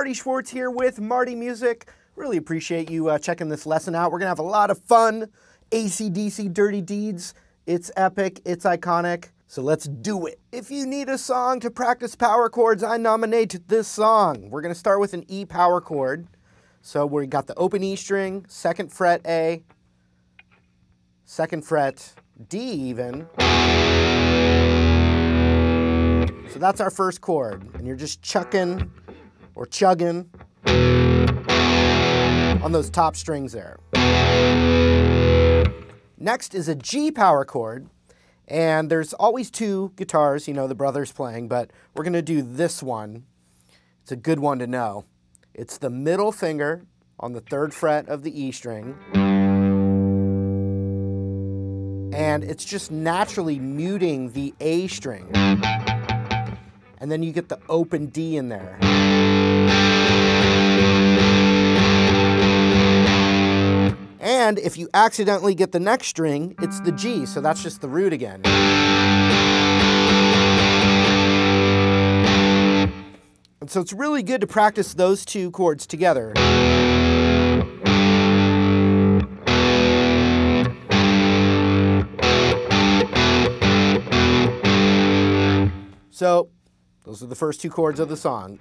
Marty Schwartz here with Marty Music. Really appreciate you checking this lesson out. We're gonna have a lot of fun. AC/DC Dirty Deeds. It's epic, it's iconic, so let's do it. If you need a song to practice power chords, I nominate this song. We're gonna start with an E power chord. So we got the open E string, 2nd fret A, 2nd fret D even. So that's our first chord, and you're just chucking or chugging on those top strings there. Next is a G power chord, and there's always two guitars, you know, the brothers playing, but we're gonna do this one. It's a good one to know. It's the middle finger on the 3rd fret of the E string. And it's just naturally muting the A string. And then you get the open D in there. And if you accidentally get the next string, it's the G, so that's just the root again. And so it's really good to practice those two chords together. So those are the first two chords of the song.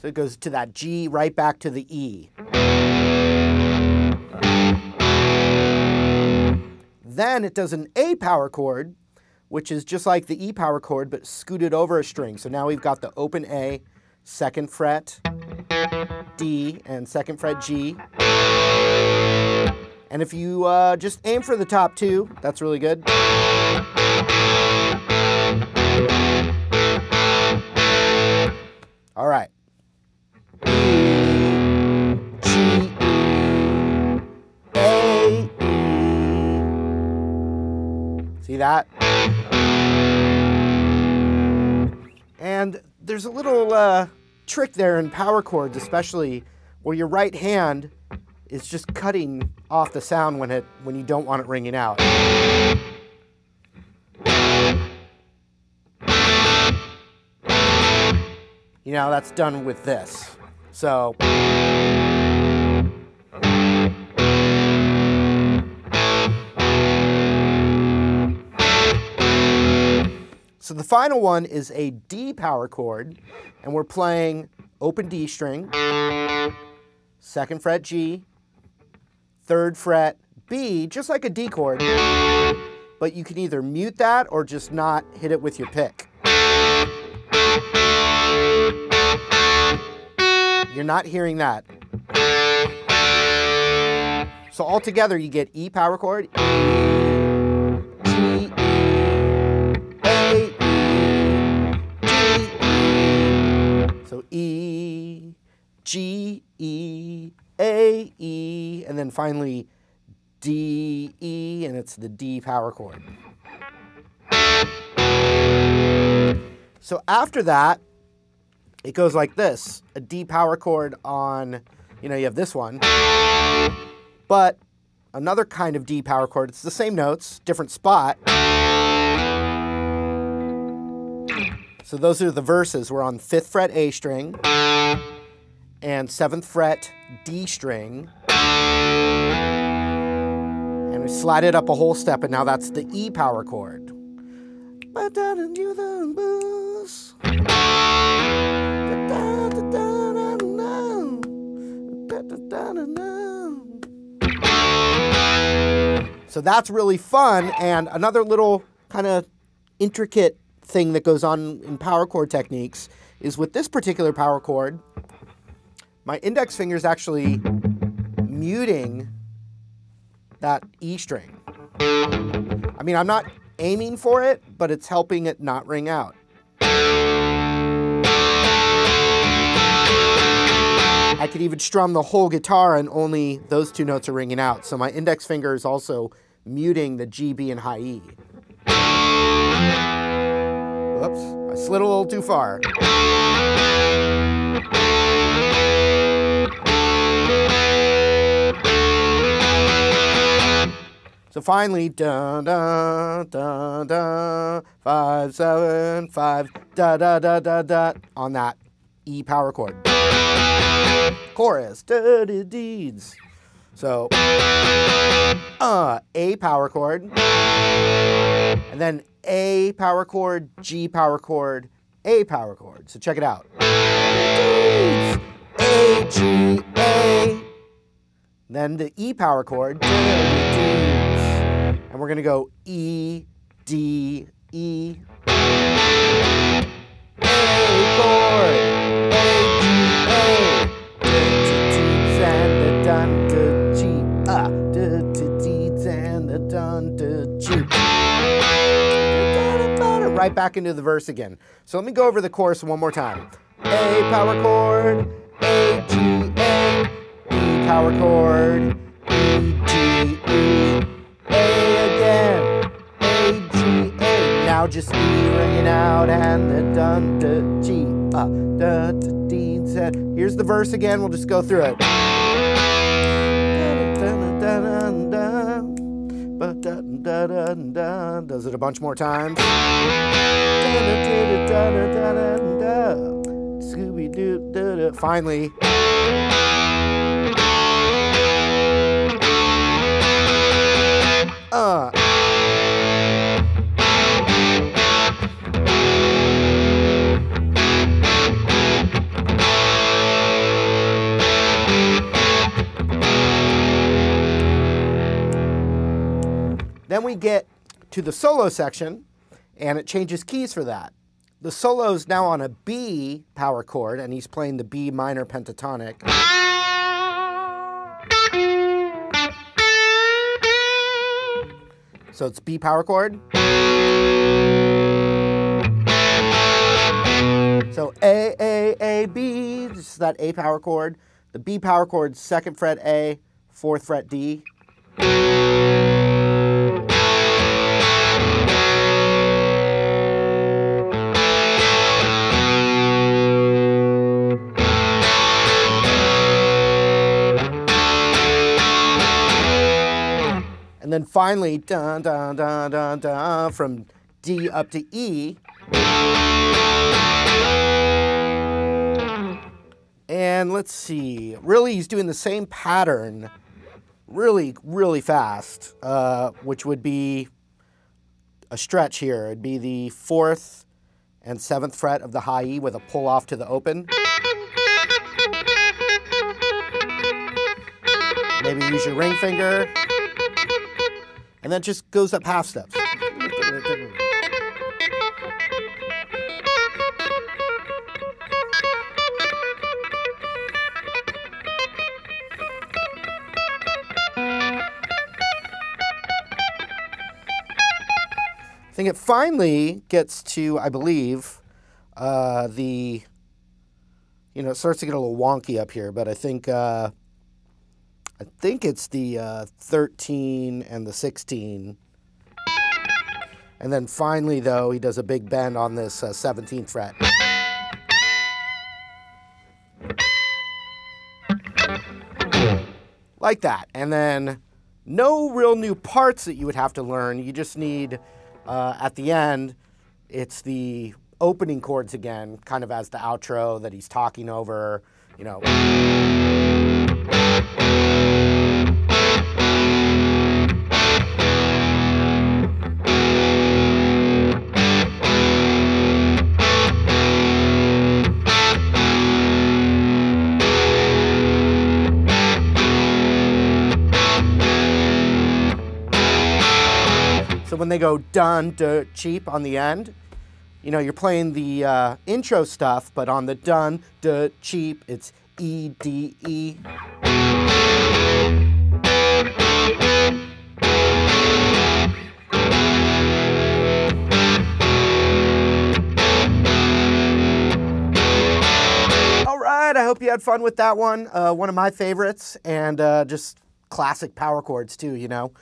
So it goes to that G right back to the E. Then it does an A power chord, which is just like the E power chord, but scooted over a string. So now we've got the open A, 2nd fret D, and 2nd fret G. And if you just aim for the top two, that's really good. All right. E, G, A, E. See that? And there's a little trick there in power chords, especially where your right hand is just cutting off the sound when you don't want it ringing out. You know, that's done with this. So the final one is a D power chord, and we're playing open D string, 2nd fret G, 3rd fret B, just like a D chord, but you can either mute that or just not hit it with your pick. You're not hearing that. So all together you get E power chord, E, G, E, A, E, D, E. So E, G, E, A, E, and then finally D, E, and it's the D power chord. So after that, it goes like this, a D power chord on, you know, you have this one, but another kind of D power chord, it's the same notes, different spot. So those are the verses. We're on 5th fret A string, and 7th fret D string, and we slide it up a whole step, and now that's the E power chord. So that's really fun, and another little kind of intricate thing that goes on in power chord techniques is with this particular power chord, my index finger is actually muting that E string. I mean, I'm not aiming for it, but it's helping it not ring out. I could even strum the whole guitar and only those two notes are ringing out. So my index finger is also muting the G, B, and high E. Whoops, I slid a little too far. So So finally, da da da da 5 7 5 da da da da da on that E power chord. Chorus, dirty deeds. So A power chord, and then A power chord, G power chord, A power chord. So check it out. A, G, A. Then the E power chord. And we're gonna go E, D, E. A chord. A, G, A. And the dun to G. Ah, to D's and the dun to G. Right back into the verse again. So let me go over the chorus one more time. A power chord, A, G, A, E power chord, E, G, E, A again, A, G, A. Now just E ringing out and the dun to G, da to D, Z. Here's the verse again, we'll just go through it. Does it a bunch more times. Scooby-Doo. Finally. Then we get to the solo section, and it changes keys for that. The solo's now on a B power chord, and he's playing the B minor pentatonic. So it's B power chord. So A, B, just that A power chord. The B power chord, 2nd fret A, 4th fret D. And then finally, dun, dun, dun, dun, dun, from D up to E. And let's see, really he's doing the same pattern really, really fast, which would be a stretch here. It'd be the 4th and 7th fret of the high E with a pull off to the open. Maybe use your ring finger. And that just goes up half steps. I think it finally gets to, I believe, the, you know, it starts to get a little wonky up here, but I think it's the 13 and the 16. And then finally, though, he does a big bend on this 17th fret. Like that. And then no real new parts that you would have to learn. You just need, at the end, it's the opening chords again, kind of as the outro that he's talking over, you know. When they go dun da cheap on the end, you know, you're playing the intro stuff, but on the dun da cheap, it's E, D, E. All right, I hope you had fun with that one. One of my favorites, and just classic power chords too, you know.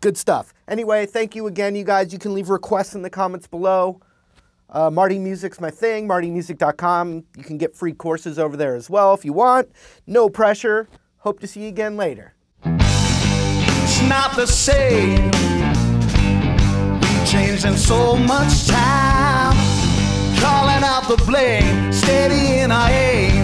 Good stuff. Anyway, thank you again, you guys. You can leave requests in the comments below. Marty Music's my thing, martymusic.com. You can get free courses over there as well if you want. No pressure. Hope to see you again later. not the same. We've changed in so much time, calling out the blame, steady in our aim.